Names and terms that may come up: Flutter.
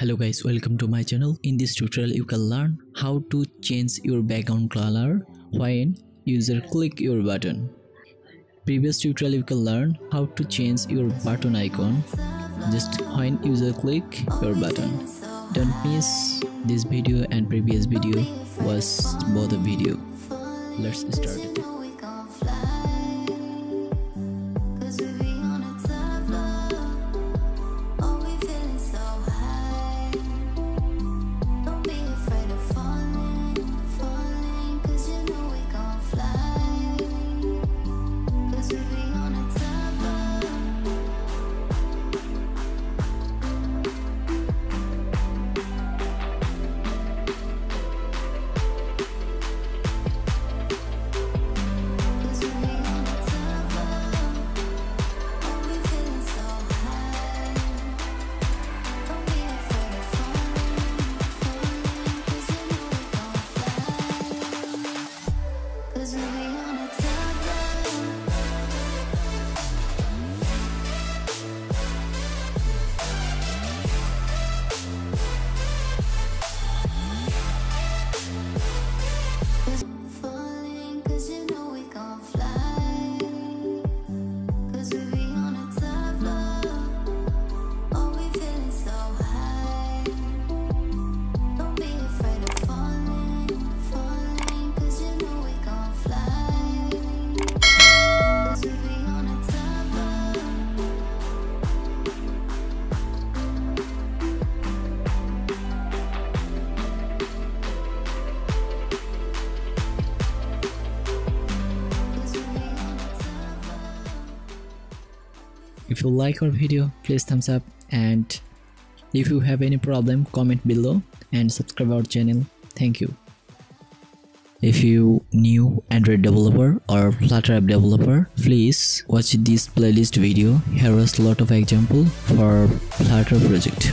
Hello guys, welcome to my channel. In this tutorial you can learn how to change your background color when user click your button. Previous tutorial you can learn how to change your button icon just when user click your button. Don't miss this video and previous video was both the video. Let's start. If you like our video, please thumbs up, and if you have any problem, comment below and subscribe our channel. Thank you. If you new Android developer or Flutter app developer, please watch this playlist video. Here is a lot of example for Flutter project.